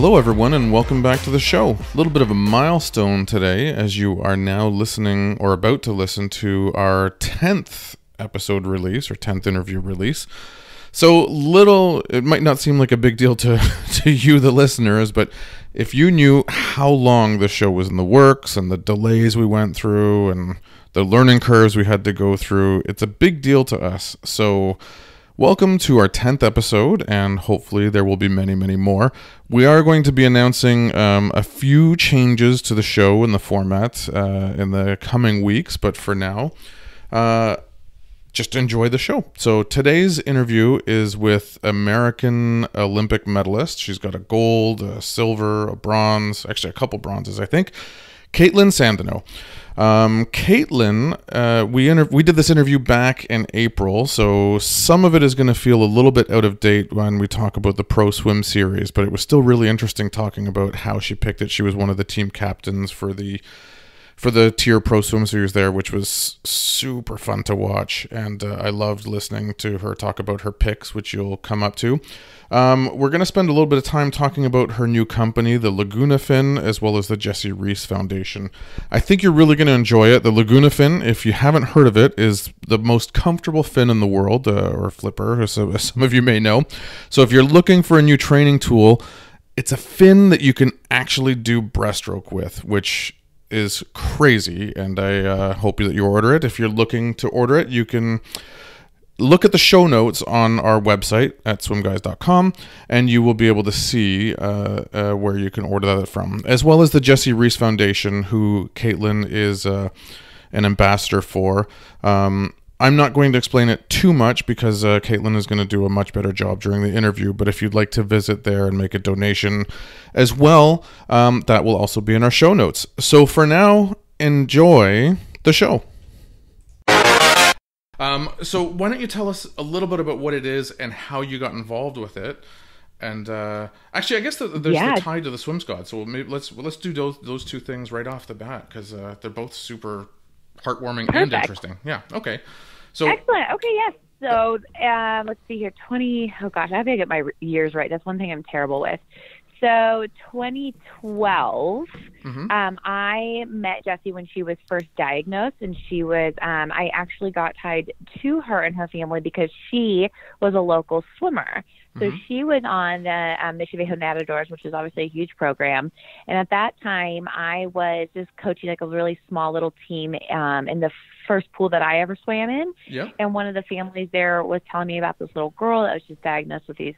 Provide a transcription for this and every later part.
Hello everyone and welcome back to the show. A little bit of a milestone today as you are now listening or about to listen to our 10th episode release or 10th interview release. So it might not seem like a big deal to you the listeners, but if you knew how long the show was in the works and the delays we went through and the learning curves we had to go through, it's a big deal to us. So welcome to our 10th episode, and hopefully there will be many, many more. We are going to be announcing a few changes to the show and the format in the coming weeks, but for now, just enjoy the show. So today's interview is with American Olympic medalist. She's got a gold, a silver, a bronze, actually a couple bronzes, I think, Kaitlin Sandeno. Kaitlin, we did this interview back in April, so some of it is going to feel a little bit out of date when we talk about the Pro Swim series, but it was still really interesting talking about how she picked it. She was one of the team captains for the tier Pro Swim series there, which was super fun to watch, and I loved listening to her talk about her picks, which you'll come up to. We're going to spend a little bit of time talking about her new company, the Laguna Fin, as well as the Jessie Rees Foundation. I think you're really going to enjoy it. The Laguna Fin, if you haven't heard of it, is the most comfortable fin in the world, or flipper, as some of you may know. So if you're looking for a new training tool, it's a fin that you can actually do breaststroke with, which is crazy, and I hope that you order it. If you're looking to order it, you can look at the show notes on our website at swimguys.com, and you will be able to see where you can order that from, as well as the Jessie Rees Foundation, who Kaitlin is an ambassador for. I'm not going to explain it too much because Kaitlin is going to do a much better job during the interview, but if you'd like to visit there and make a donation as well, that will also be in our show notes. So for now, enjoy the show. So why don't you tell us a little bit about what it is and how you got involved with it? And actually, I guess there's the tie to the Swim Squad, so maybe let's do those two things right off the bat, because they're both super heartwarming and interesting. Yeah. Okay. So excellent. Okay. Yes. So let's see here. Oh gosh, I have to get my years right. That's one thing I'm terrible with. So 2012, I met Jessie when she was first diagnosed, and she was, I actually got tied to her and her family because she was a local swimmer. So she was on the Mission Viejo Nadadores, which is obviously a huge program. And at that time, I was just coaching like a really small little team in the first pool that I ever swam in. Yep. And one of the families there was telling me about this little girl that was just diagnosed with these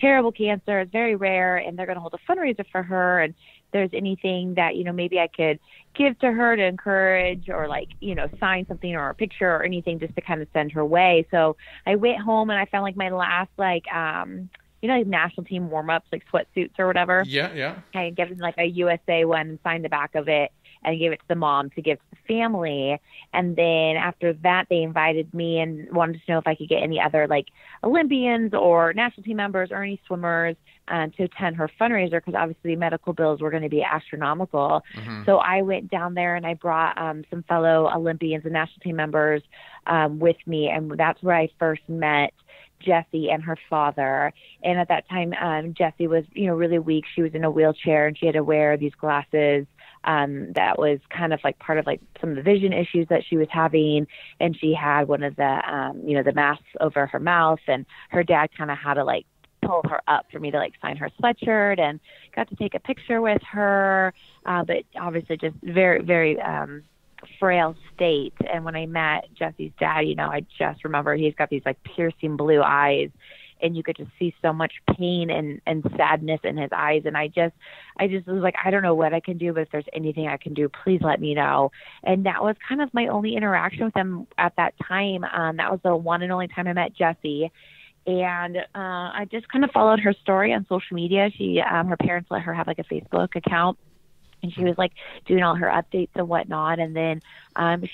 terrible cancers, very rare, and they're going to hold a fundraiser for her. And there's anything that, you know, maybe I could give to her to encourage, or like, you know, sign something or a picture or anything just to kind of send her way. So I went home and I found like my last, like, you know, like national team warm-ups, like sweatsuits or whatever. Yeah, yeah. I gave them like a USA one and signed the back of it and gave it to the mom to give to the family. And then after that, they invited me and wanted to know if I could get any other like Olympians or national team members or any swimmers to attend her fundraiser, because obviously medical bills were going to be astronomical. So I went down there and I brought some fellow Olympians and national team members with me, and that's where I first met Jessie and her father. And at that time, Jessie was, you know, really weak. She was in a wheelchair and she had to wear these glasses that was kind of like part of like some of the vision issues that she was having. And she had one of the, you know, the masks over her mouth, and her dad kind of had to like pull her up for me to like sign her sweatshirt, and got to take a picture with her. But obviously just very, very, frail state. And when I met Jessie's dad, you know, I just remember he's got these like piercing blue eyes, and you could just see so much pain and sadness in his eyes. And I just was like, I don't know what I can do, but if there's anything I can do, please let me know. And that was kind of my only interaction with him at that time. That was the one and only time I met Jessie. And I just kind of followed her story on social media. She, her parents let her have like a Facebook account, and she was like doing all her updates and whatnot. And then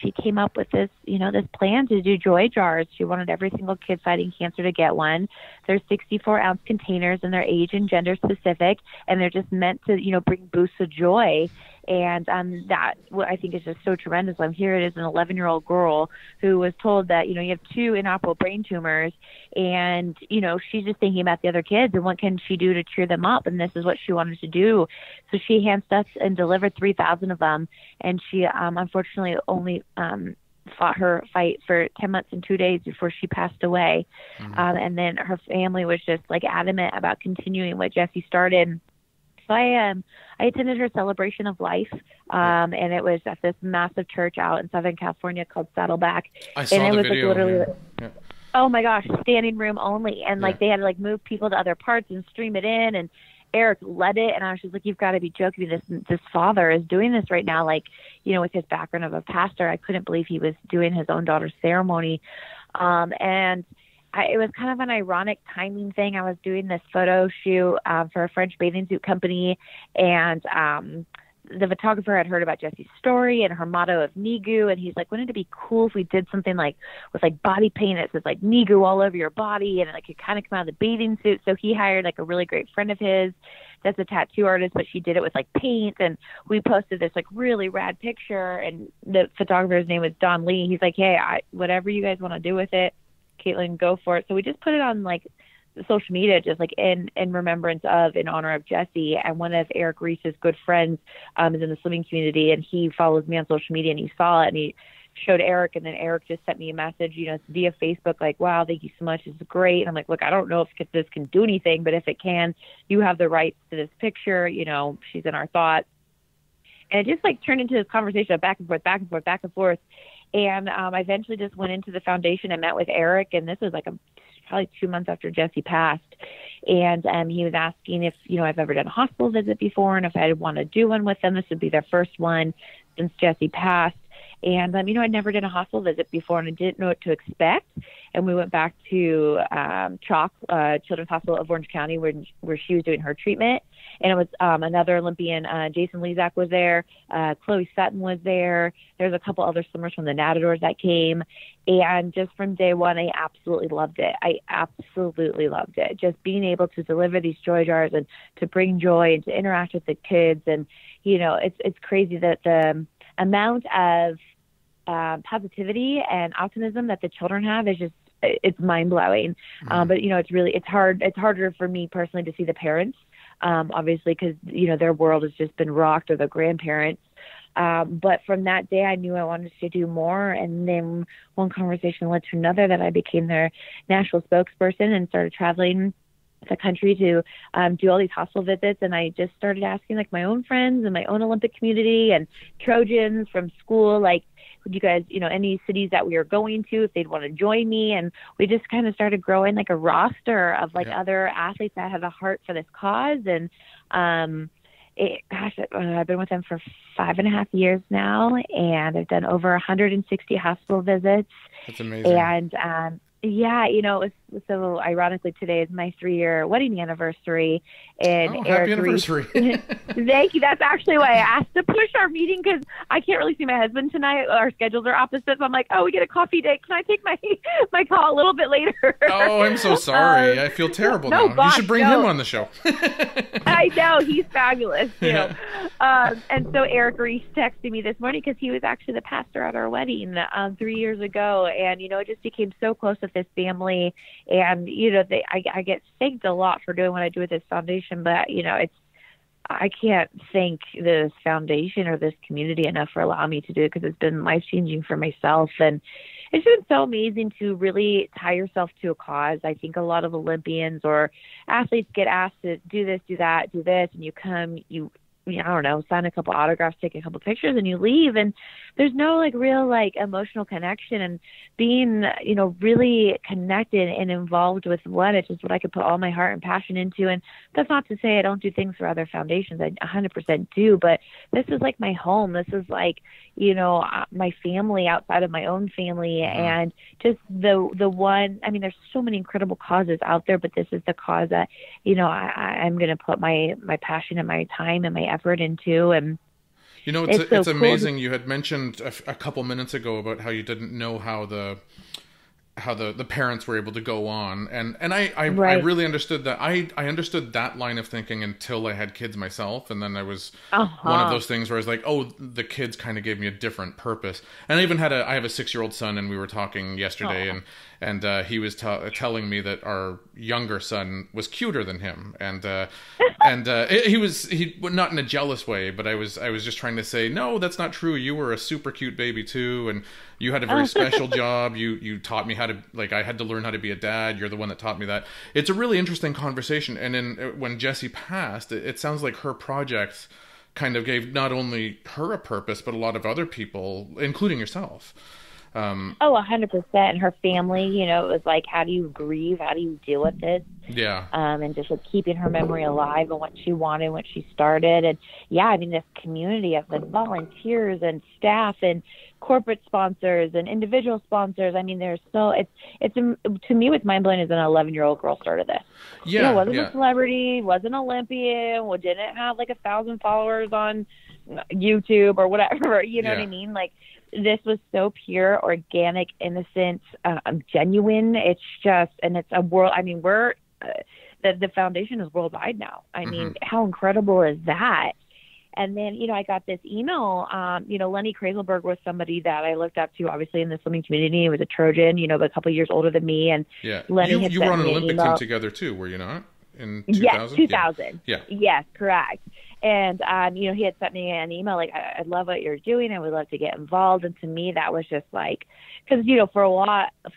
she came up with this, you know, this plan to do joy jars. She wanted every single kid fighting cancer to get one. They're 64-ounce containers, and they're age and gender specific, and they're just meant to, you know, bring boosts of joy. And that, what I think, is just so tremendous. Like, here it is, an 11-year-old girl who was told that, you know, you have two inoperable brain tumors, and, you know, she's just thinking about the other kids and what can she do to cheer them up, and this is what she wanted to do. So she hand-stuffed and delivered 3,000 of them, and she unfortunately only fought her fight for 10 months and 2 days before she passed away. Mm-hmm. And then her family was just, like, adamant about continuing what Jessie started. So I attended her celebration of life, and it was at this massive church out in Southern California called Saddleback. I saw the video. Like, literally, yeah. Oh my gosh, standing room only, and like they had to like move people to other parts and stream it in, and Eric led it, and I was just like, you've got to be joking. This father is doing this right now, like, you know, with his background of a pastor, I couldn't believe he was doing his own daughter's ceremony, and. It was kind of an ironic timing thing. I was doing this photo shoot for a French bathing suit company, and the photographer had heard about Jessie's story and her motto of NEGU, and he's like, wouldn't it be cool if we did something like with like body paint that says like NEGU all over your body, and it like could kind of come out of the bathing suit. So he hired like a really great friend of his that's a tattoo artist, but she did it with like paint, and we posted this like really rad picture, and the photographer's name was Don Lee. He's like, hey, whatever you guys want to do with it, Kaitlin, go for it. So we just put it on like social media, just like in remembrance of, in honor of Jessie. And one of Eric Rees's good friends is in the swimming community, and he follows me on social media, and he saw it, and he showed Eric, and then Eric just sent me a message, you know, via Facebook, like, wow, thank you so much, this is great. And I'm like, look, I don't know if this can do anything, but if it can, you have the rights to this picture, you know, she's in our thoughts. And it just like turned into this conversation of back and forth, back and forth, back and forth. And I eventually just went into the foundation and met with Eric, and this was like probably 2 months after Jessie passed. And he was asking if, you know, I've ever done a hospital visit before, and if I'd want to do one with them. This would be their first one since Jessie passed. And, you know, I'd never done a hospital visit before, and I didn't know what to expect. And we went back to CHOC, Children's Hospital of Orange County, where she was doing her treatment. And it was another Olympian, Jason Lezak was there. Chloe Sutton was there. There's a couple other swimmers from the Nadadores that came. And just from day one, I absolutely loved it. I absolutely loved it. Just being able to deliver these joy jars and to bring joy and to interact with the kids. And, you know, it's crazy that the amount of positivity and optimism that the children have is just, it's mind blowing. Mm-hmm. But, you know, it's really, it's harder for me personally to see the parents, obviously, because, you know, their world has just been rocked, or the grandparents. But from that day, I knew I wanted to do more. And then one conversation led to another, that I became their national spokesperson and started traveling the country to do all these hospital visits. And I just started asking like my own friends and my own Olympic community and Trojans from school, like, would you guys, you know, any cities that we are going to, if they'd want to join me. And we just kind of started growing like a roster of like other athletes that had a heart for this cause. And I've been with them for 5.5 years now, and I've done over 160 hospital visits. That's amazing. And yeah, you know, it's so ironically, today is my 3-year wedding anniversary. And oh, happy anniversary. Thank you. That's actually why I asked to push our meeting, because I can't really see my husband tonight. Our schedules are opposite. So I'm like, oh, we get a coffee date. Can I take my call a little bit later? Oh, I'm so sorry. I feel terrible now. Boss, you should bring him on the show. I know. He's fabulous, too. Yeah. And so Eric Rees texted me this morning, because he was actually the pastor at our wedding 3 years ago. And, you know, it just became so close to this family. And, you know, I get thanked a lot for doing what I do with this foundation, but, you know, I can't thank this foundation or this community enough for allowing me to do it, because it's been life-changing for myself. And it's been so amazing to really tie yourself to a cause. I think a lot of Olympians or athletes get asked to do this, do that, do this, and you come, I don't know, sign a couple autographs, take a couple pictures, and you leave. And there's no like real like emotional connection, and being, you know, really connected and involved with it's just what I could put all my heart and passion into. And that's not to say I don't do things for other foundations. I 100% do, but this is like my home. This is like, you know, my family outside of my own family. And just the one, I mean, there's so many incredible causes out there, but this is the cause that, you know, I'm going to put my passion and my time and my effort into. And you know, it's so amazing. Cool. You had mentioned a couple minutes ago about how you didn't know how the how the parents were able to go on. And I really understood that. I understood that line of thinking until I had kids myself. And then I was one of those things where I was like, oh, the kids kind of gave me a different purpose. And I even had I have a 6-year-old son, and we were talking yesterday and he was telling me that our younger son was cuter than him. And, he not in a jealous way, but I was just trying to say, no, that's not true. You were a super cute baby too. And you had a very special job. You taught me how to, like, I had to learn how to be a dad. You're the one that taught me that. It's a really interesting conversation. And then when Jessie passed, it sounds like her project kind of gave not only her a purpose, but a lot of other people, including yourself. 100%. And her family, you know, it was like, how do you grieve? How do you deal with this? Yeah. And just like keeping her memory alive and what she wanted, what she started. And yeah, I mean, this community of like volunteers and staff and corporate sponsors and individual sponsors. I mean, there's so, it's, to me, what's mind blowing is an 11-year-old girl started this. Yeah. You know, wasn't a celebrity, wasn't an Olympian, didn't have like 1,000 followers on YouTube or whatever. You know what I mean? Like, this was so pure, organic, innocent, genuine. It's just, and it's a world. I mean, we're the foundation is worldwide now. I mean, how incredible is that? And then, you know, I got this email. You know, Lenny Krayzelburg was somebody that I looked up to, obviously, in the swimming community. He was a Trojan, you know, but a couple of years older than me. And yeah, Lenny, you were on an Olympic team together too, were you not? In 2000? Yes, 2000. Yeah. Yes, correct. And, you know, he had sent me an email like, I love what you're doing. I would love to get involved. And to me, that was just like, because, you know, for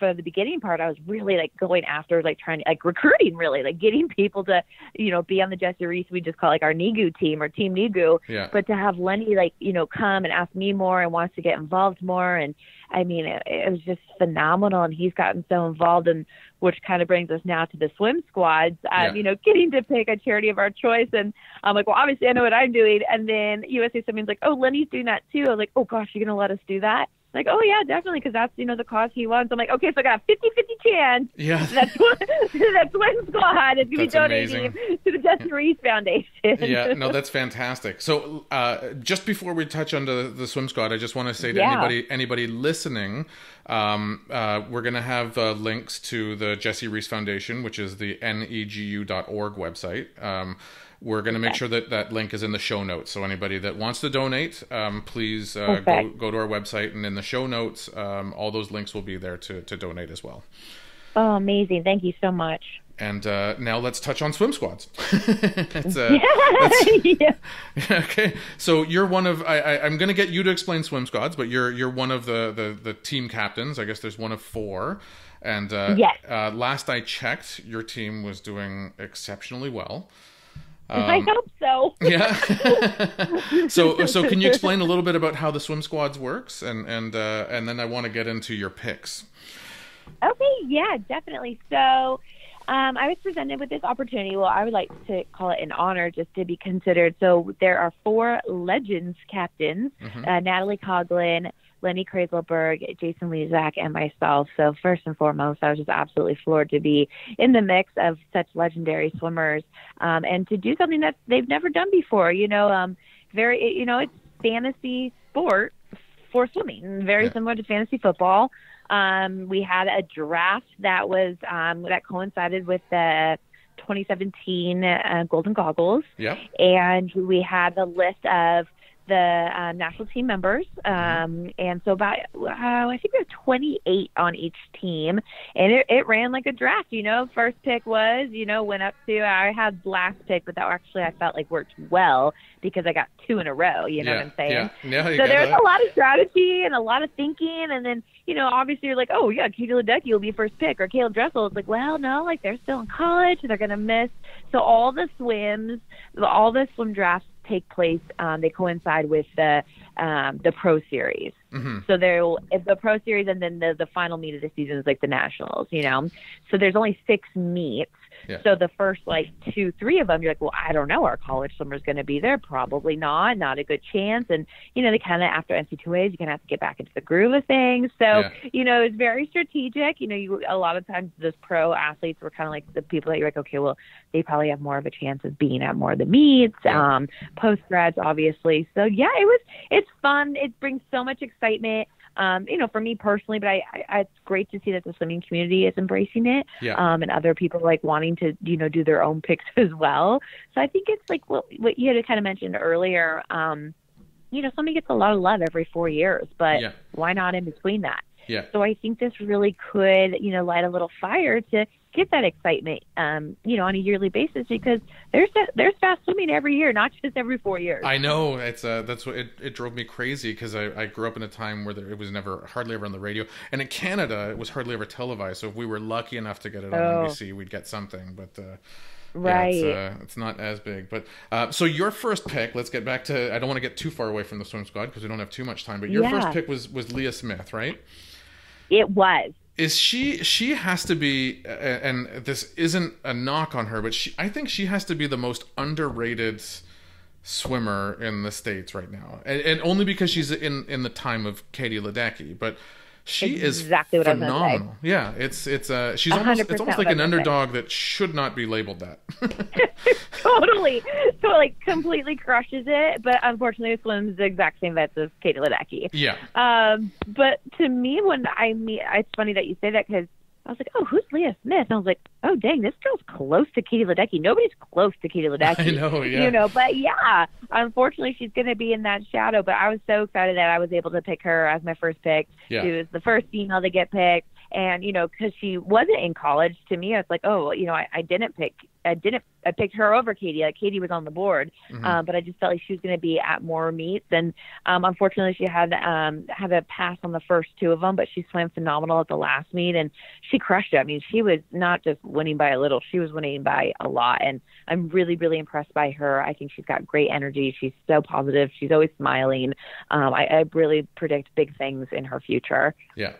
the beginning part, I was really like going after, like trying to, like recruiting, really, like getting people to, you know, be on the Jessie Rees. We just call it like our NEGU team or Team NEGU. Yeah. But to have Lenny, like, you know, come and ask me more and wants to get involved more. And I mean, it was just phenomenal. And he's gotten so involved, and which kind of brings us now to the swim squads, you know, getting to pick a charity of our choice. And I'm like, well, obviously I know what I'm doing. And then USA Swimming's like, oh, Lenny's doing that too. I'm like, oh gosh, you're going to let us do that? Like, oh yeah, definitely. Cause that's, you know, the cause he wants. I'm like, okay, so I got a 50/50 chance. Yeah. That's one squad is going to be donating to the Jessie Rees Foundation. Yeah, no, that's fantastic. So, just before we touch on the swim squad, I just want to say to anybody listening, we're going to have links to the Jessie Rees Foundation, which is the NEGU.org website. We're going to make sure that that link is in the show notes. So anybody that wants to donate, please go to our website, and in the show notes, all those links will be there to donate as well. Oh, amazing. Thank you so much. And now let's touch on swim squads. Okay, so you're one of, I'm going to get you to explain swim squads, but you're one of the team captains. I guess there's one of four. And last I checked, your team was doing exceptionally well. I hope so. Yeah. So can you explain a little bit about how the swim squads works, and then I want to get into your picks. Okay. Yeah, definitely. So, I was presented with this opportunity. Well, I would like to call it an honor just to be considered. So there are four legends captains: Natalie Coughlin, Lenny Krayzelburg, Jason Lezak, and myself. So first and foremost, I was just absolutely floored to be in the mix of such legendary swimmers, and to do something that they've never done before. You know, it's fantasy sport for swimming, very similar to fantasy football. We had a draft that was that coincided with the 2017 Golden Goggles, and we had the list of the national team members, and so about I think we have 28 on each team, and it ran like a draft. You know, first pick was, you know, went up to, I had last pick, but that actually I felt like worked well because I got two in a row. You know what I'm saying? Yeah, so there's a lot of strategy and a lot of thinking, and then, you know, obviously you're like, oh yeah, Katie Ledecky will be first pick, or Caleb Dressel. It's like, well, no, like they're still in college, they're gonna miss. So all the swims, all the swim drafts take place, they coincide with the pro series. So if the pro series, and then the final meet of the season is like the nationals, you know, so there's only 6 meets. So the first like 2-3 of them, you're like, well, I don't know, our college swimmer's going to be there, probably not a good chance. And you know, they kind of, after NC2As, you kind of have to get back into the groove of things. So you know, it's very strategic. You know, a lot of times those pro athletes were kind of like the people that you're like, okay, well, they probably have more of a chance of being at more of the meets, post grads, obviously. So yeah, it's fun. It brings so much excitement. you know, for me personally, but I it's great to see that the swimming community is embracing it, and other people like wanting to, you know, do their own picks as well. So I think it's like what you had kind of mentioned earlier, you know, swimming gets a lot of love every 4 years, but why not in between that? Yeah. So I think this really could, you know, light a little fire to get that excitement, you know, on a yearly basis, because there's fast swimming every year, not just every 4 years. I know it's that's what it drove me crazy, because I grew up in a time where it was hardly ever on the radio, and in Canada it was hardly ever televised. So if we were lucky enough to get it on NBC, we'd get something, but. Right. Yeah, it's not as big, but so your first pick, let's get back to, I don't want to get too far away from the swim squad because we don't have too much time, but your first pick was Leah Smith, right? It was. Is she has to be, and this isn't a knock on her, but I think she has to be the most underrated swimmer in the States right now. And only because she's in the time of Katie Ledecky, but she is phenomenal. Yeah, it's it's almost like an underdog that should not be labeled that. Totally. So it like completely crushes it, but unfortunately swims the exact same vets as Katie Ledecky. Yeah. But to me, when I meet, it's funny that you say that, because I was like, oh, who's Leah Smith? And I was like, oh, dang, this girl's close to Katie Ledecky. Nobody's close to Katie Ledecky. I know, yeah. You know, but yeah, unfortunately, she's going to be in that shadow. But I was so excited that I was able to pick her as my first pick. Yeah. She was the first female to get picked. And, you know, because she wasn't in college, to me, I was like, oh, you know, I picked her over Katie. Like, Katie was on the board, but I just felt like she was going to be at more meets. And unfortunately, she had a pass on the first two of them, but she swam phenomenal at the last meet, and she crushed it. I mean, she was not just winning by a little; she was winning by a lot. And I'm really, really impressed by her. I think she's got great energy. She's so positive. She's always smiling. I really predict big things in her future. Yeah,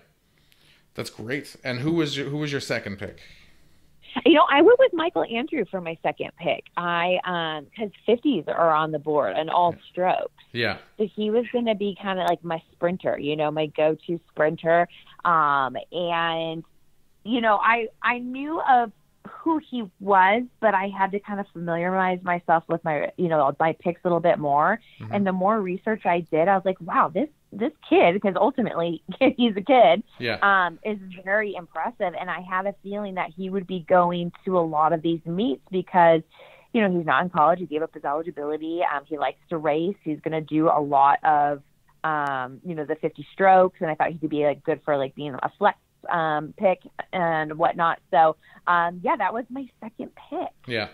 that's great. And who was your second pick? You know, I went with Michael Andrew for my second pick. Because 50s are on the board and all strokes. Yeah. So he was going to be kind of like my sprinter, you know, my go-to sprinter. And, you know, I knew of who he was, but I had to kind of familiarize myself with my picks a little bit more. Mm-hmm. And the more research I did, I was like, wow, this kid, because ultimately he's a kid, is very impressive. And I had a feeling that he would be going to a lot of these meets because, you know, he's not in college. He gave up his eligibility. He likes to race. He's going to do a lot of, you know, the 50 strokes. And I thought he could be like good for like being a flex pick and whatnot. So, that was my second pick. Yeah.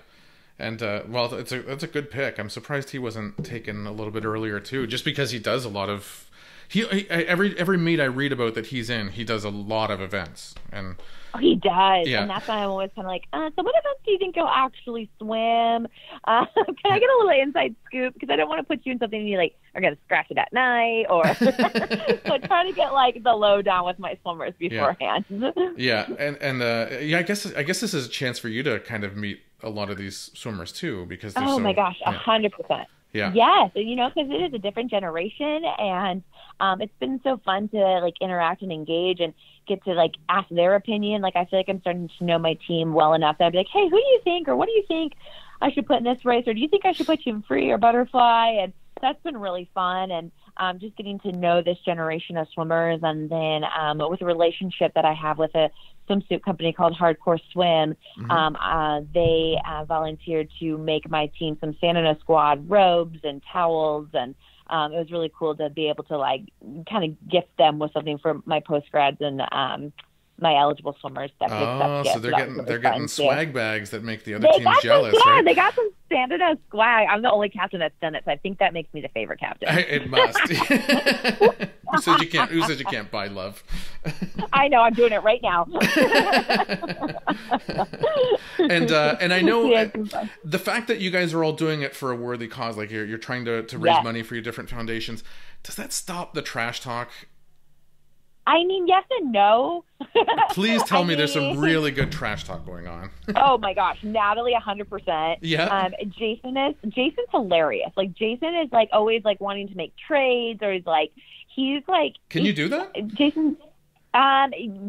And, well, that's a good pick. I'm surprised he wasn't taken a little bit earlier too, just because he does a lot of, He every meet I read about that he's in, he does a lot of events, and he does, and that's why I'm always kind of like, so what events do you think you'll actually swim? Can I get a little inside scoop? Because I don't want to put you in something and you're like, I'm gonna scratch it at night, or so trying to get like the lowdown with my swimmers beforehand. I guess this is a chance for you to kind of meet a lot of these swimmers too, because they're 100%. Yeah. Yes, you know, because it is a different generation, and it's been so fun to like interact and engage and get to like ask their opinion. Like I feel like I'm starting to know my team well enough that I'd be like, hey, who do you think, or what do you think I should put in this race, or do you think I should put you in free or butterfly? And that's been really fun, and just getting to know this generation of swimmers. And then with a relationship that I have with a swimsuit company called Hardcore Swim, they volunteered to make my team some Sandeno Squad robes and towels, and it was really cool to be able to like kind of gift them with something for my post grads and my eligible swimmers that picked up gifts. So they're getting swag bags that make the other teams jealous, right? They got some Sandeno swag. I'm the only captain that's done it, so I think that makes me the favorite captain. It must. Who says you can't buy love? I know. I'm doing it right now. And I know the fact that you guys are all doing it for a worthy cause, like you're trying to raise money for your different foundations. Does that stop the trash talk? I mean, yes and no. Please tell me there's some really good trash talk going on. Oh my gosh, Natalie, 100%. Yeah. Jason's hilarious. Like Jason is like always like wanting to make trades, or he's like. Can you do that? Jason.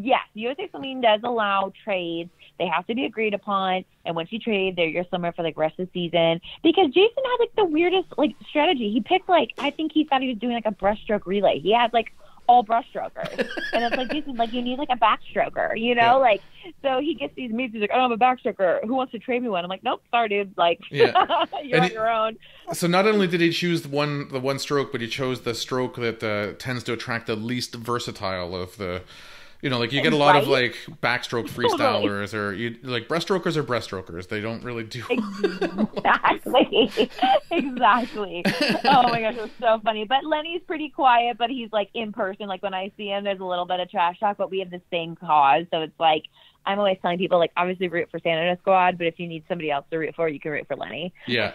Yes, USA Swimming does allow trades. They have to be agreed upon, and once you trade, they're your swimmer for like rest of the season. Because Jason had like the weirdest like strategy. He picked like, I think he thought he was doing like a breaststroke relay. He had like all brushstrokers. And it's like, Jason's like, you need like a backstroker, you know? Yeah. Like, so he gets these meets. He's like, oh, I'm a backstroker. Who wants to trade me one? I'm like, nope, sorry, dude. Like, you're on your own. So not only did he choose the one stroke, but he chose the stroke that tends to attract the least versatile of the, you know, like you get a lot of like backstroke freestylers or you like breaststrokers are breaststrokers. They don't really do. Exactly. Oh my gosh. It was so funny. But Lenny's pretty quiet, but he's like in person. Like when I see him, there's a little bit of trash talk, but we have the same cause. So it's like, I'm always telling people, like, obviously root for Santa Ana Squad, but if you need somebody else to root for, you can root for Lenny. Yeah.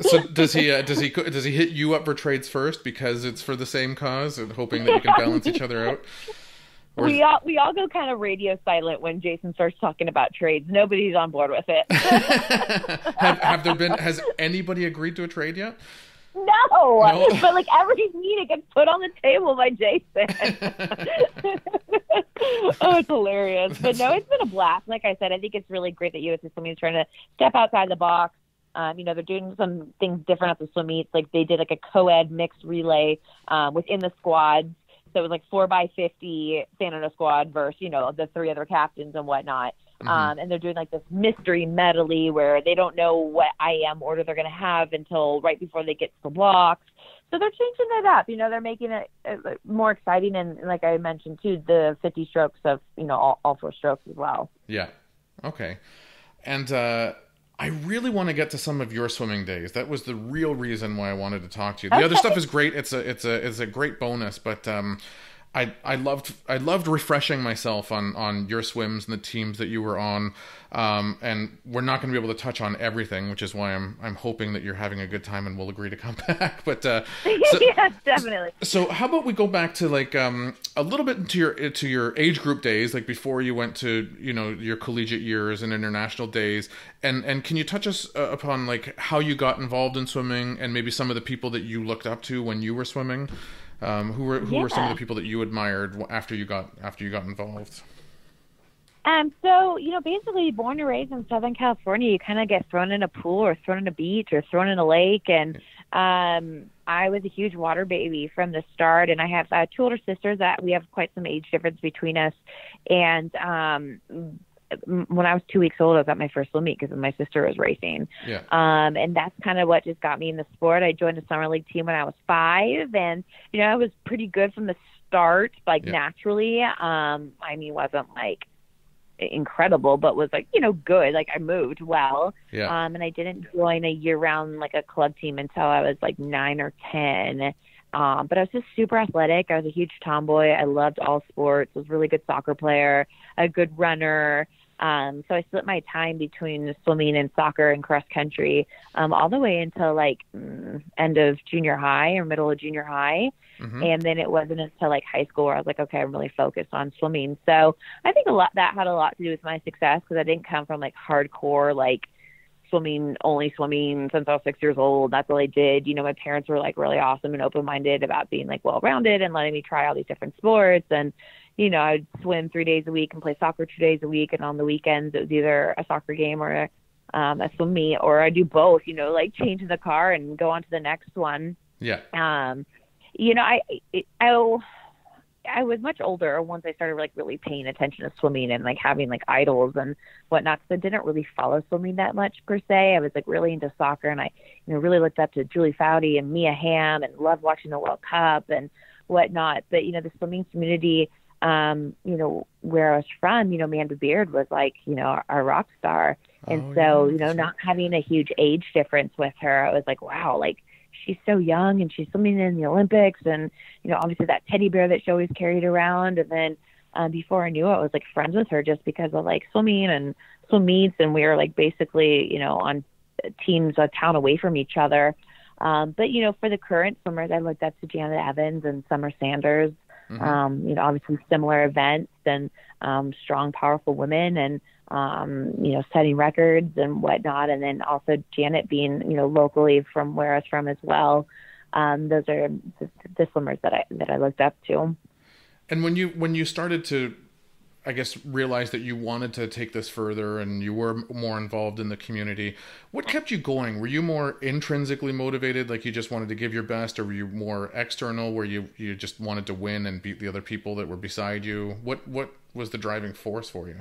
So does he hit you up for trades first because it's for the same cause and hoping that you can balance each other out? We all go kind of radio silent when Jason starts talking about trades. Nobody's on board with it. Has anybody agreed to a trade yet? No. But like every meeting gets put on the table by Jason. Oh, it's hilarious. But no, it's been a blast. Like I said, I think it's really great that USC Swim Meets is trying to step outside the box. You know, they're doing some things different at the swim meets. Like they did like a co-ed mixed relay within the squads. So it was like 4x50 Santa Ana Squad versus, you know, the three other captains and whatnot. Mm-hmm. And they're doing like this mystery medley where they don't know what IM order they're going to have until right before they get to the blocks. So they're changing it up. You know, they're making it more exciting. And like I mentioned, too, the 50 strokes of, you know, all four strokes as well. Yeah. Okay. And I really want to get to some of your swimming days. That was the real reason why I wanted to talk to you. The other stuff is great. It's a great bonus, but I loved refreshing myself on your swims and the teams that you were on. And we're not going to be able to touch on everything, which is why I'm hoping that you're having a good time and will agree to come back. But yeah, definitely. So how about we go back to like a little bit into your age group days, like before you went to, you know, your collegiate years and international days, and can you touch us upon like how you got involved in swimming and maybe some of the people that you looked up to when you were swimming? Who were some of the people that you admired after you got involved? So, you know, basically born and raised in Southern California, you kind of get thrown in a pool or thrown in a beach or thrown in a lake. And I was a huge water baby from the start. And I have two older sisters that we have quite some age difference between us. And when I was 2 weeks old, I was at my first swim meet because my sister was racing. Yeah. And that's kind of what just got me in the sport. I joined a summer league team when I was 5, and, you know, I was pretty good from the start, like naturally. I mean, wasn't like incredible, but was like, you know, good. Like I moved well. Yeah. And I didn't join a year round, like a club team until I was like 9 or 10. But I was just super athletic. I was a huge tomboy. I loved all sports. I was a really good soccer player, a good runner. So I split my time between swimming and soccer and cross country all the way until like end of junior high or middle of junior high. Mm-hmm. And then it wasn't until like high school where I was like, okay, I'm really focused on swimming. So I think that had a lot to do with my success because I didn't come from like hardcore, like swimming since I was 6 years old. That's all I did. You know, my parents were like really awesome and open-minded about being like well-rounded and letting me try all these different sports. And, you know, I'd swim 3 days a week and play soccer 2 days a week. And on the weekends, it was either a soccer game or a swim meet, or I do both, you know, like change in the car and go on to the next one. Yeah. You know, I was much older once I started like really paying attention to swimming and like having like idols and whatnot. So I didn't really follow swimming that much per se. I was like really into soccer, and I, you know, really looked up to Julie Foudy and Mia Hamm and loved watching the World Cup and whatnot. But, you know, the swimming community, you know, where I was from, you know, Amanda Beard was like, you know, our rock star. And you know, not having a huge age difference with her, I was like, wow, like, she's so young and she's swimming in the Olympics. And, you know, obviously that teddy bear that she always carried around. And then before I knew it, I was like friends with her just because of like swimming and swim meets. And we were like basically, you know, on teams a town away from each other. But, you know, for the current swimmers, I looked up to Janet Evans and Summer Sanders, mm-hmm. You know, obviously similar events and strong, powerful women and, you know, setting records and whatnot. And then also Janet being, you know, locally from where I was from as well. Those are the swimmers that I looked up to. And when you started to I guess, realized that you wanted to take this further and you were more involved in the community. What kept you going? Were you more intrinsically motivated, like you just wanted to give your best, or were you more external, where you just wanted to win and beat the other people that were beside you? What was the driving force for you?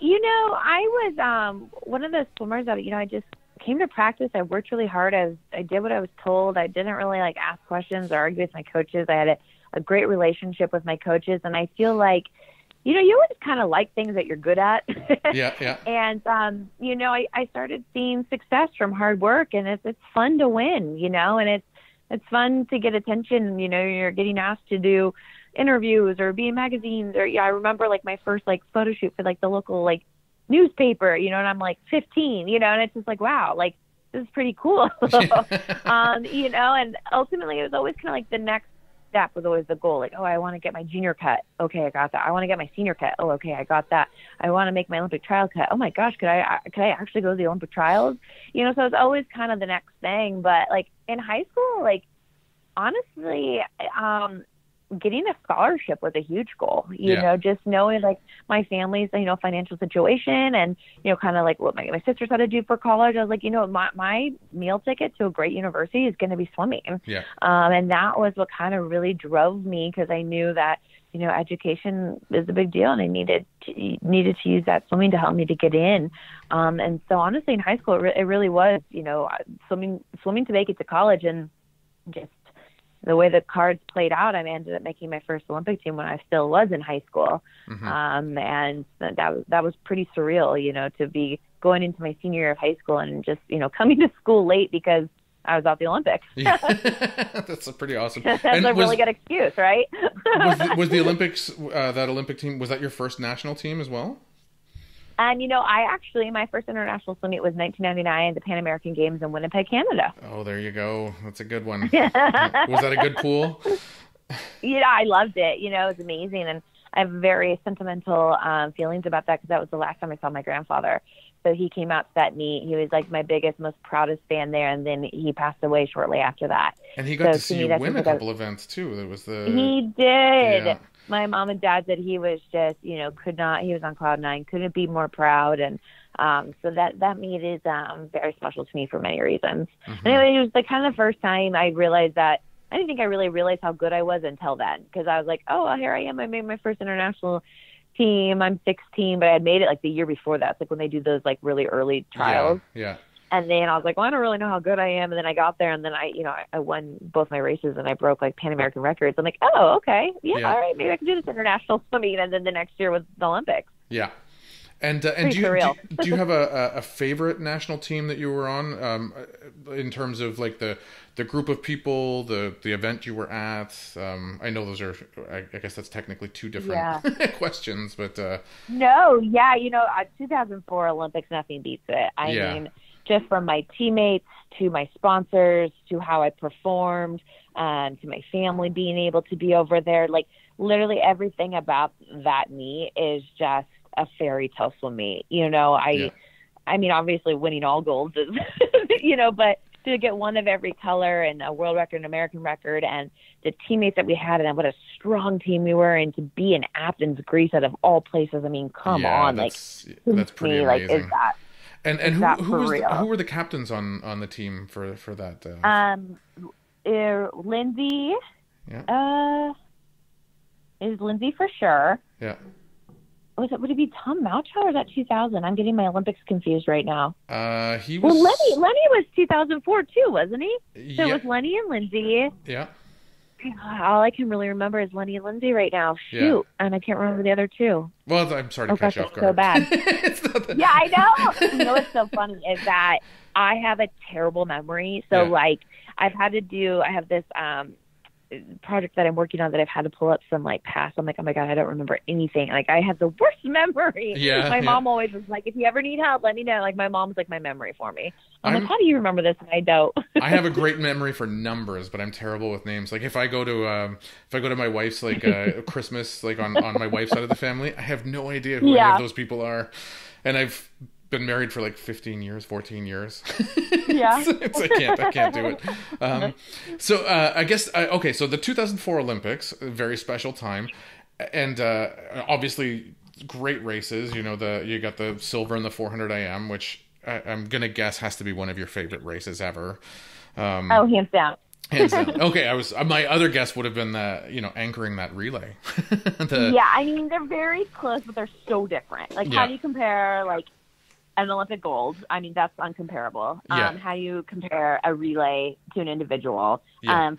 You know, I was one of those swimmers that, you know, I just came to practice. I worked really hard. I did what I was told. I didn't really like ask questions or argue with my coaches. I had a great relationship with my coaches, and I feel like, you know, you always kind of like things that you're good at. Yeah. And, you know, I started seeing success from hard work, and it's fun to win, you know, and it's fun to get attention. You know, you're getting asked to do interviews or be in magazines, or, yeah, I remember like my first like photo shoot for like the local like newspaper, you know, and I'm like 15, you know, and it's just like, wow, like this is pretty cool. You know, and ultimately it was always kind of like the next step was always the goal. Like, oh, I want to get my junior cut. Okay, I got that. I want to get my senior cut. Oh, okay, I got that. I want to make my Olympic trial cut. Oh my gosh, could I actually go to the Olympic trials? You know, so it's always kind of the next thing. But like in high school, like honestly, getting a scholarship was a huge goal, you know, just knowing like my family's, you know, financial situation and, you know, kind of like what my sisters had to do for college. I was like, you know, my meal ticket to a great university is going to be swimming. Yeah. And that was what kind of really drove me, because I knew that, you know, education is a big deal, and I needed to use that swimming to help me to get in. And so honestly in high school, it really was, you know, swimming to make it to college, and just the way the cards played out, I ended up making my first Olympic team when I still was in high school. Mm-hmm. And that was pretty surreal, you know, to be going into my senior year of high school and just, you know, coming to school late because I was at the Olympics. Yeah. That's a pretty awesome. That's a really good excuse, right? was the Olympics, that Olympic team, was that your first national team as well? And, you know, my first international swim meet was 1999, the Pan American Games in Winnipeg, Canada. Oh, there you go. That's a good one. Was that a good pool? Yeah, I loved it. You know, it was amazing. And I have very sentimental feelings about that, because that was the last time I saw my grandfather. So he came out to that meet. He was like my biggest, most proudest fan there. And then he passed away shortly after that. And he got to see you win a couple events, too. He did. Yeah. My mom and dad said he was just, you know, he was on cloud nine, couldn't be more proud. And so that meet is very special to me for many reasons. Mm-hmm. Anyway, it was the kind of first time I realized that, I didn't think I really realized how good I was until then, because I was like, oh, well, here I am. I made my first international team. I'm 16, but I had made it like the year before that. It's like when they do those like really early trials. Yeah. And then I was like, well, I don't really know how good I am. And then I got there, and then I won both my races, and I broke like Pan American records. I'm like, oh, okay. Yeah. All right. Maybe I can do this international swimming. And then the next year was the Olympics. Yeah. And do you have a favorite national team that you were on, in terms of like the group of people, the event you were at? I know those are, I guess that's technically two different questions, but. No. Yeah. You know, 2004 Olympics, nothing beats it. I mean, just from my teammates to my sponsors to how I performed, to my family being able to be over there. Like literally everything about that meet is just a fairy tale swim meet. You know, I mean, obviously winning all golds is, you know, but to get one of every color and a world record and American record, and the teammates that we had, and what a strong team we were, and to be in Athens, Greece, out of all places. I mean, come on. That's pretty amazing. Like, is that? And who were the captains on the team for that? Lindsay. Yeah. Is Lindsay for sure? Yeah. Would it be Tom Malchow, or is that 2000? I'm getting my Olympics confused right now. He was. Well, Lenny was 2004 too, wasn't he? So it was Lenny and Lindsay. Yeah. All I can really remember is Lenny and Lindsay right now. Shoot. Yeah. And I can't remember the other two. Well, I'm sorry to catch you off guard. So bad. Yeah, I know. You know what's so funny is that I have a terrible memory. So, like, I have this project that I'm working on that I've had to pull up some, like, past. I'm like, oh, my God, I don't remember anything. Like, I have the worst memory. Yeah, my mom always was like, if you ever need help, let me know. Like, my mom's like my memory for me. I'm like, how do you remember this? And I don't. I have a great memory for numbers, but I'm terrible with names. Like, if I go to my wife's, like, Christmas, like, on my wife's side of the family, I have no idea who any of those people are. And I've been married for like 14 years. Yeah. It's, I can't do it. So I guess, okay. So the 2004 Olympics, a very special time. And obviously great races. You know, you got the silver in the 400 AM, which I'm going to guess has to be one of your favorite races ever. Oh, hands down. Hands down. Okay, my other guess would have been that, you know, anchoring that relay. Yeah, I mean, they're very close, but they're so different. Like, how do you compare, like, an Olympic gold? I mean, that's uncomparable. How do you compare a relay to an individual?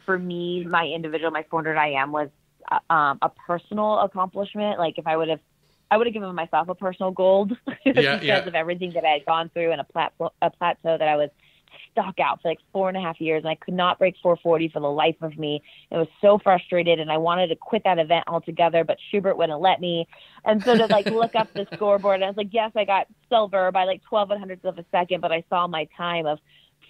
For me, my 400 IM was a personal accomplishment. Like, if I would have given myself a personal gold because of everything that I had gone through and a plateau that I was stuck out for like 4.5 years, and I could not break 440 for the life of me. It was so frustrated, and I wanted to quit that event altogether, but Schubert wouldn't let me. And so to like look up the scoreboard, and I was like, yes, I got silver by like 0.12 hundredths of a second, but I saw my time of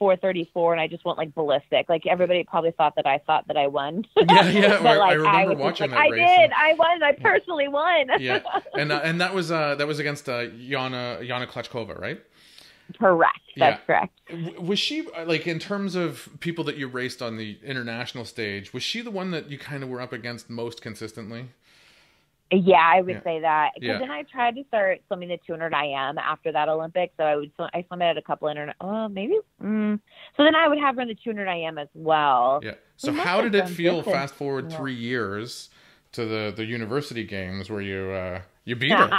4:34, and I just went like ballistic. Like, everybody probably thought that I won. But, like, I remember watching that race. I won. I personally won. And that was against Yana Klochkova, right? Correct. That's correct. Was she, like, in terms of people that you raced on the international stage, was she the one that you kind of were up against most consistently? Yeah, I would say that. Because then I tried to start swimming the 200 IM after that Olympic. So I swam at a couple so then I would have run the 200 IM as well. Yeah. So how did it feel? Fast forward 3 years to the university games where you beat her.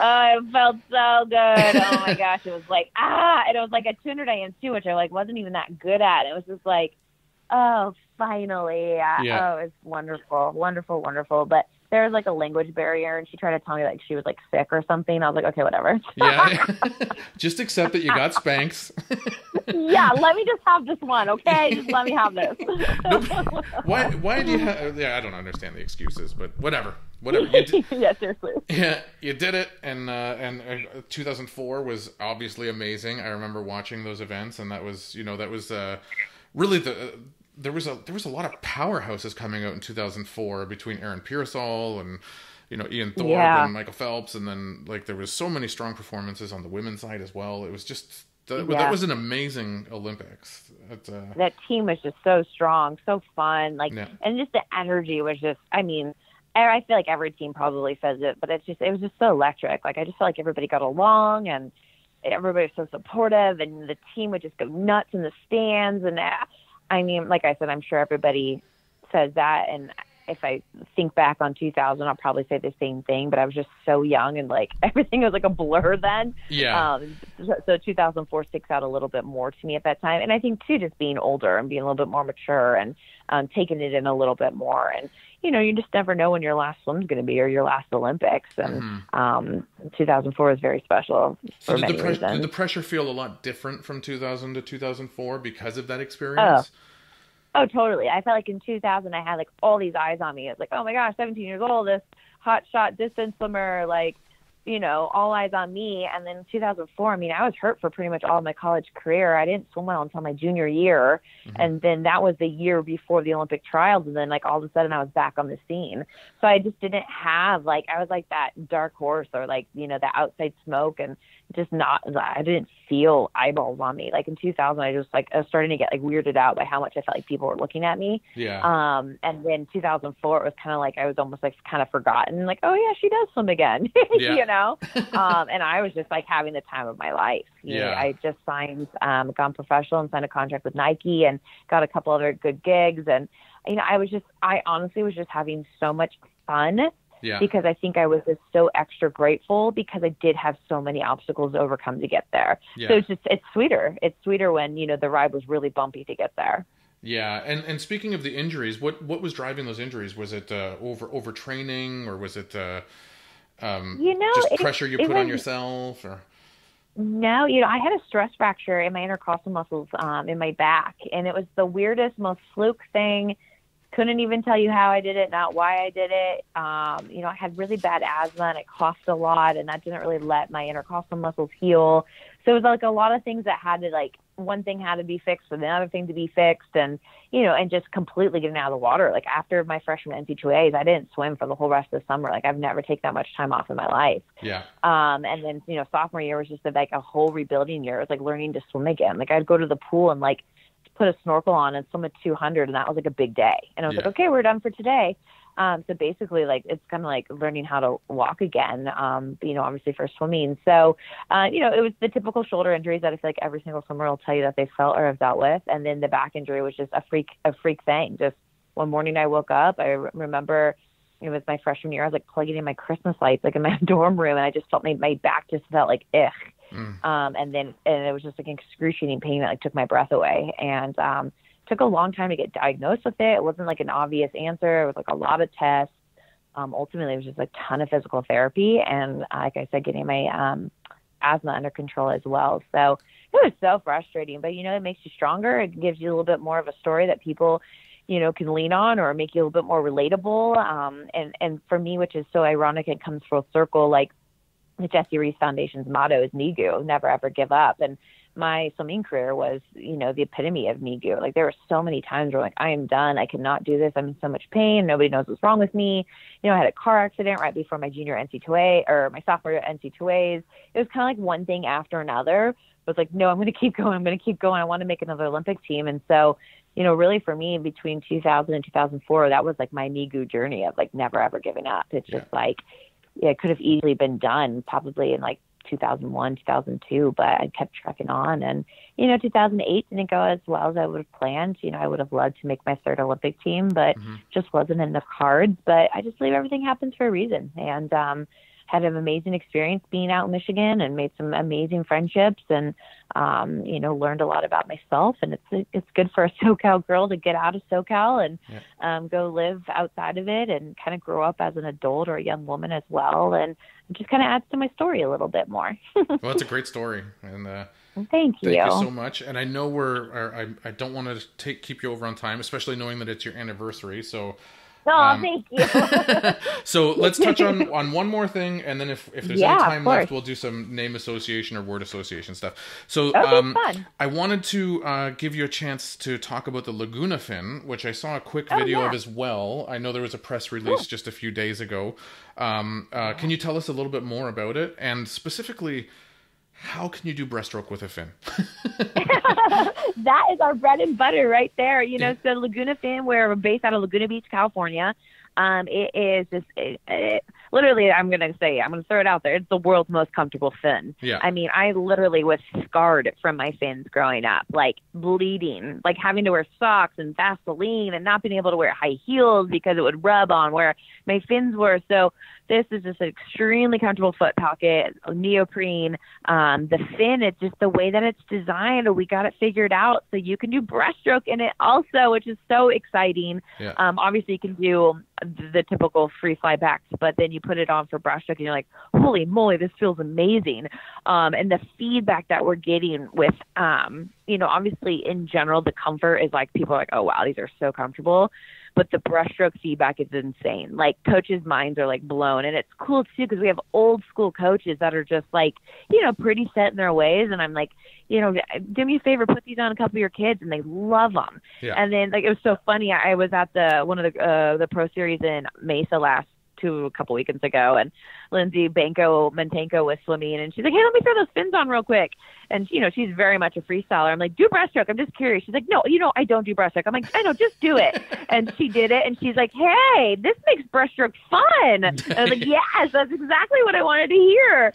Oh, it felt so good. Oh my gosh, it was like and it was like a 200 IM too, which I like wasn't even that good at. It was just like, oh, finally, oh, it's wonderful, wonderful, wonderful. But there was like a language barrier, and she tried to tell me like she was like sick or something. I was like, okay, whatever. Just accept that you got Spanx. Let me just have this one, okay? Just let me have this. Nope. Why do you have? Yeah, I don't understand the excuses, but whatever. Seriously. Yeah, you did it, and 2004 was obviously amazing. I remember watching those events, and that was really there was a lot of powerhouses coming out in 2004 between Aaron Pearsall and, you know, Ian Thorpe and Michael Phelps. And then, like, there was so many strong performances on the women's side as well. It was just, that was an amazing Olympics. That team was just so strong, so fun. Like, and just the energy was just, I mean, I feel like every team probably says it, but it was just so electric. Like, I just felt like everybody got along, and everybody was so supportive, and the team would just go nuts in the stands. And I mean, like I said, I'm sure everybody says that. And if I think back on 2000, I'll probably say the same thing, but I was just so young, and like everything was like a blur then. Yeah. So 2004 sticks out a little bit more to me at that time. And I think too, just being older and being a little bit more mature and taking it in a little bit more. And, you know, you just never know when your last swim's going to be, or your last Olympics. And 2004 was very special for many reasons. Did the pressure feel a lot different from 2000 to 2004 because of that experience? Oh, totally. I felt like in 2000, I had like all these eyes on me. It's like, oh my gosh, 17 years old, this hot shot distance swimmer, like, you know, all eyes on me. And then 2004, I mean, I was hurt for pretty much all of my college career. I didn't swim well until my junior year. And then that was the year before the Olympic trials. And then, like, all of a sudden I was back on the scene. So I just didn't have, like, I was like that dark horse, or like, you know, the outside smoke, and just not, I didn't feel eyeballs on me. Like in 2000, I was starting to get like weirded out by how much I felt like people were looking at me. Yeah. And then 2004, it was kind of like, I was almost like kind of forgotten. Like, oh yeah, she does swim again, you know? And I was just like having the time of my life. You know, I just gone professional and signed a contract with Nike, and got a couple other good gigs. And, you know, I honestly was just having so much fun because I think I was just so extra grateful because I did have so many obstacles to overcome to get there. So it's sweeter. It's sweeter when, you know, the ride was really bumpy to get there. Yeah. And speaking of the injuries, what was driving those injuries? Was it, overtraining, or was it, you know, just pressure you put on yourself? Or no, you know, I had a stress fracture in my intercostal muscles in my back, and it was the weirdest, most fluke thing. Couldn't even tell you how I did it, not why I did it. You know, I had really bad asthma, and it coughed a lot, and that didn't really let my intercostal muscles heal. So it was like a lot of things that had to, like, one thing had to be fixed and another thing to be fixed, and, you know, and just completely getting out of the water. Like, after my freshman NC2As, I didn't swim for the whole rest of the summer. Like, I've never taken that much time off in my life. Yeah. And then, you know, sophomore year was just like a whole rebuilding year. It was like learning to swim again. Like, I'd go to the pool and like put a snorkel on and swim at 200, and that was like a big day. And I was like, okay, we're done for today. So basically, like, it's kind of like learning how to walk again, you know, obviously for swimming. So, you know, it was the typical shoulder injuries that I feel like every single swimmer will tell you that they felt or have dealt with. And then the back injury was just a freak thing. Just one morning I woke up, I remember it was my freshman year. I was like plugging in my Christmas lights, like in my dorm room. And I just felt my back just felt like, ugh. Mm. And it was just like an excruciating pain that like took my breath away. And, took a long time to get diagnosed with it. It wasn't like an obvious answer. It was like a lot of tests. Ultimately, it was just a ton of physical therapy. And like I said, getting my asthma under control as well. So it was so frustrating, but you know, it makes you stronger. It gives you a little bit more of a story that people, you know, can lean on or make you a little bit more relatable. And for me, which is so ironic, it comes full circle. Like the Jessie Rees Foundation's motto is NEGU, never ever give up. And my swimming career was, you know, the epitome of NEGU. Like there were so many times where like, I am done. I cannot do this. I'm in so much pain. Nobody knows what's wrong with me. You know, I had a car accident right before my junior NC2A or my sophomore NC2As. It was kind of like one thing after another. I was like, no, I'm going to keep going. I'm going to keep going. I want to make another Olympic team. And so, you know, really for me between 2000 and 2004, that was like my NEGU journey of like never, ever giving up. It's just like, yeah, it could have easily been done probably in like 2001, 2002, but I kept trekking on. And, you know, 2008 didn't go as well as I would have planned. You know, I would have loved to make my third Olympic team, but just wasn't in the cards. But I just believe everything happens for a reason. And had an amazing experience being out in Michigan and made some amazing friendships and, you know, learned a lot about myself. And it's good for a SoCal girl to get out of SoCal and go live outside of it and kind of grow up as an adult or a young woman as well. And it just kind of adds to my story a little bit more. Well, it's a great story. And thank you so much. And I know I don't want to keep you over on time, especially knowing that it's your anniversary. So thank you. So let's touch on one more thing, and then if there's any time left, we'll do some name association or word association stuff. So fun. I wanted to give you a chance to talk about the Laguna Fin, which I saw a quick video of as well. I know there was a press release just a few days ago. Can you tell us a little bit more about it? And specifically, how can you do breaststroke with a fin? That is our bread and butter right there. You know, so Laguna Fin, we're based out of Laguna Beach, California. It is just literally, I'm going to throw it out there. It's the world's most comfortable fin. Yeah. I mean, I literally was scarred from my fins growing up, like bleeding, like having to wear socks and Vaseline and not being able to wear high heels because it would rub on where my fins were. So this is just an extremely comfortable foot pocket, neoprene. The fin, it's just the way that it's designed. We got it figured out. So you can do breaststroke in it also, which is so exciting. Yeah. Obviously, you can do the typical free fly backs, but then you put it on for breaststroke and you're like, holy moly, this feels amazing. And the feedback that we're getting with, you know, obviously in general, the comfort is like, people are like, oh, wow, these are so comfortable. But the breaststroke feedback is insane. Like coaches' minds are like blown. And it's cool too, because we have old school coaches that are just like, you know, pretty set in their ways. And I'm like, you know, do me a favor, put these on a couple of your kids, and they love them. Yeah. And then like, it was so funny. I was at the pro series in Mesa a couple weekends ago, and Lindsay Benko-Mintenko was swimming, and she's like, hey, let me throw those fins on real quick. And, you know, she's very much a freestyler. I'm like, do breaststroke. I'm just curious. She's like, no, you know, I don't do breaststroke. I'm like, I know, just do it. And she did it, and she's like, hey, this makes breaststroke fun. And I was like, yes, that's exactly what I wanted to hear.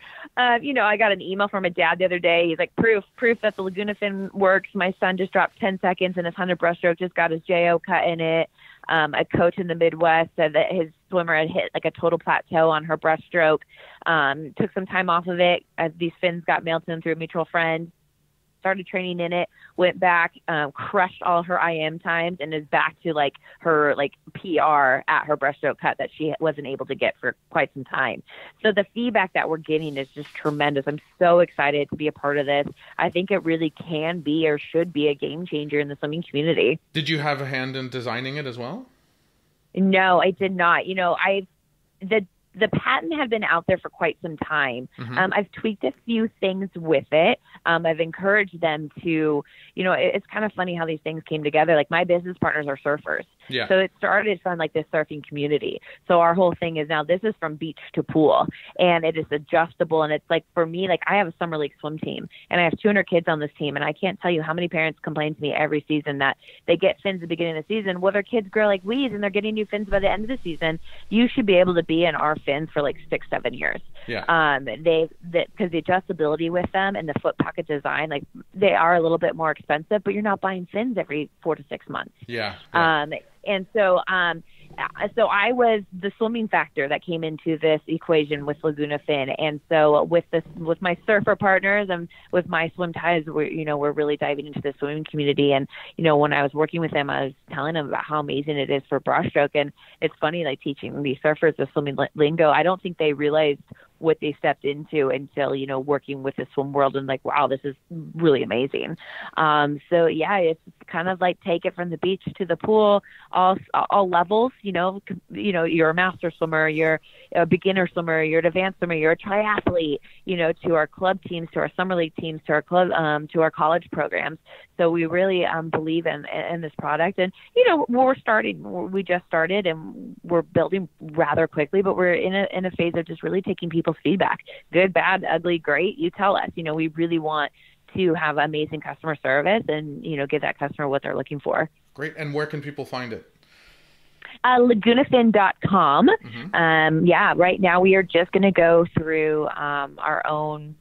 You know, I got an email from a dad the other day. He's like, proof that the Laguna Fin works. My son just dropped 10 seconds in his 100 breaststroke, just got his JO cut in it. A coach in the Midwest said that his swimmer had hit like a total plateau on her breaststroke, took some time off of it as these fins got mailed to him through a mutual friend, started training in it, went back, crushed all her IM times, and is back to like her like PR at her breaststroke cut that she wasn't able to get for quite some time. So the feedback that we're getting is just tremendous. I'm so excited to be a part of this. I think it really can be or should be a game changer in the swimming community. Did you have a hand in designing it as well? No, I did not. You know, the patent had been out there for quite some time. I've tweaked a few things with it. I've encouraged them to, you know, it's kind of funny how these things came together. Like my business partners are surfers. Yeah. So it started from like this surfing community. So our whole thing is now this is from beach to pool, and it is adjustable. And it's like, for me, like I have a summer league swim team and I have 200 kids on this team. And I can't tell you how many parents complain to me every season that they get fins at the beginning of the season. Well, their kids grow like weeds and they're getting new fins by the end of the season. You should be able to be in our fins for like 6-7 years. Yeah. Because the adjustability with them and the foot pocket design, like they are a little bit more expensive, but you're not buying fins every 4 to 6 months. Yeah. So I was the swimming factor that came into this equation with Laguna Fin. And so with my surfer partners and with my swim ties, we're really diving into the swimming community. And, when I was working with them, I was telling them about how amazing it is for breaststroke. And it's funny, like teaching these surfers the swimming lingo, I don't think they realized what they stepped into until, working with the swim world and like, wow, this is really amazing. So yeah, it's kind of like take it from the beach to the pool, all levels, you're a master swimmer, you're a beginner swimmer, you're an advanced swimmer, you're a triathlete, to our club teams, to our summer league teams, to our club, to our college programs. So we really believe in this product, and, we just started and we're building rather quickly, but we're in a phase of just really taking people's feedback, good, bad, ugly, great. You tell us, we really want to have amazing customer service and, give that customer what they're looking for. Great. And where can people find it? LagunaFin.com. Mm-hmm. Right now we are just going to go through, our own,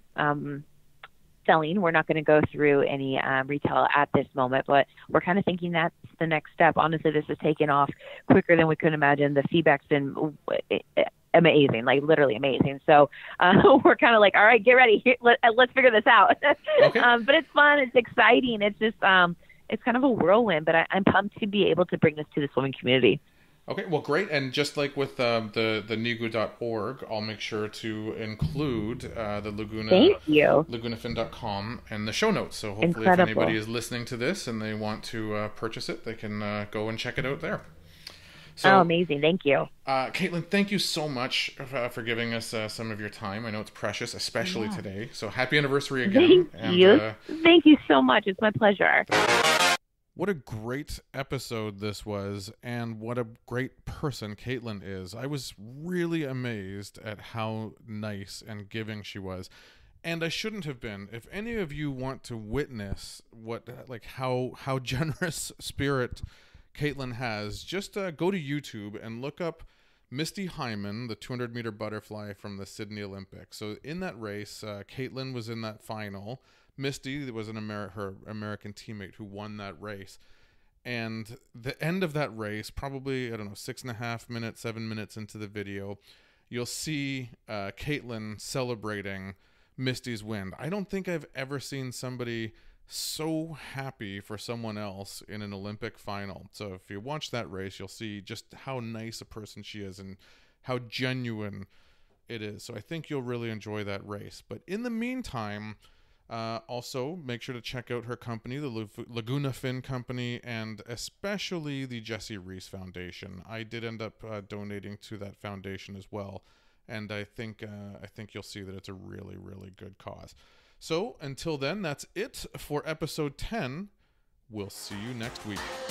selling. We're not going to go through any retail at this moment, but we're kind of thinking that's the next step. Honestly, this has taken off quicker than we could imagine. The feedback's been amazing, like literally amazing. So we're kind of like, all right, get ready. Let's figure this out. Okay. But it's fun. It's exciting. It's just, it's kind of a whirlwind, but I'm pumped to be able to bring this to the swimming community. Okay, well, great. And just like with the NEGU.org, I'll make sure to include the LagunaFin.com and the show notes. So hopefully Incredible. If anybody is listening to this and they want to purchase it, they can go and check it out there. So, amazing. Thank you. Kaitlin, thank you so much for giving us some of your time. I know it's precious, especially today. So happy anniversary again. Thank you so much. It's my pleasure. What a great episode this was, and what a great person Kaitlin is. I was really amazed at how nice and giving she was. And I shouldn't have been. If any of you want to witness how generous spirit Kaitlin has, just go to YouTube and look up Misty Hyman, the 200-meter butterfly from the Sydney Olympics. So in that race, Kaitlin was in that final. Misty was her American teammate who won that race. And the end of that race, probably, 6.5 minutes, 7 minutes into the video, you'll see Kaitlin celebrating Misty's win. I don't think I've ever seen somebody so happy for someone else in an Olympic final. So if you watch that race, you'll see just how nice a person she is and how genuine it is. So I think you'll really enjoy that race. But in the meantime, also make sure to check out her company, the Laguna Fin Company, and especially the Jessie Rees Foundation. I did end up donating to that foundation as well, and I think you'll see that it's a really, really good cause. So until then, that's it for episode 10. We'll see you next week.